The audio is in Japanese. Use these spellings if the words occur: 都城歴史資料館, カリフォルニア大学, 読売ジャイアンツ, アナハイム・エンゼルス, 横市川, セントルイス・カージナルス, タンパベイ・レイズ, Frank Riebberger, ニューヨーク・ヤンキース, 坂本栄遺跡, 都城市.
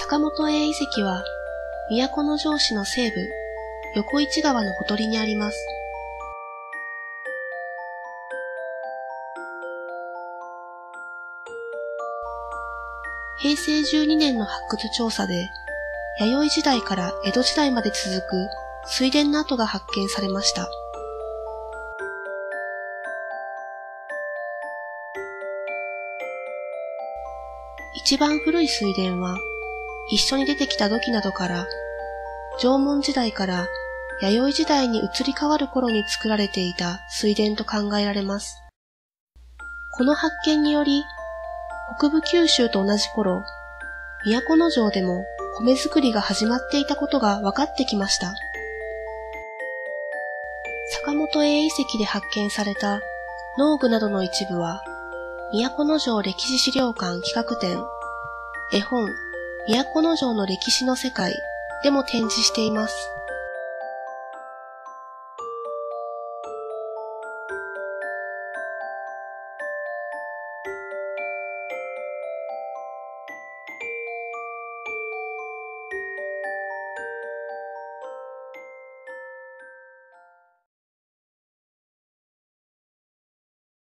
坂本栄遺跡は、都城市の西部、横市川のほとりにあります。平成12年の発掘調査で、弥生時代から江戸時代まで続く水田の跡が発見されました。一番古い水田は、一緒に出てきた土器などから、縄文時代から弥生時代に移り変わる頃に作られていた水田と考えられます。この発見により、北部九州と同じ頃、都城でも米作りが始まっていたことが分かってきました。坂本栄遺跡で発見された農具などの一部は、都城歴史資料館企画展、絵本、都城の歴史の世界でも展示しています。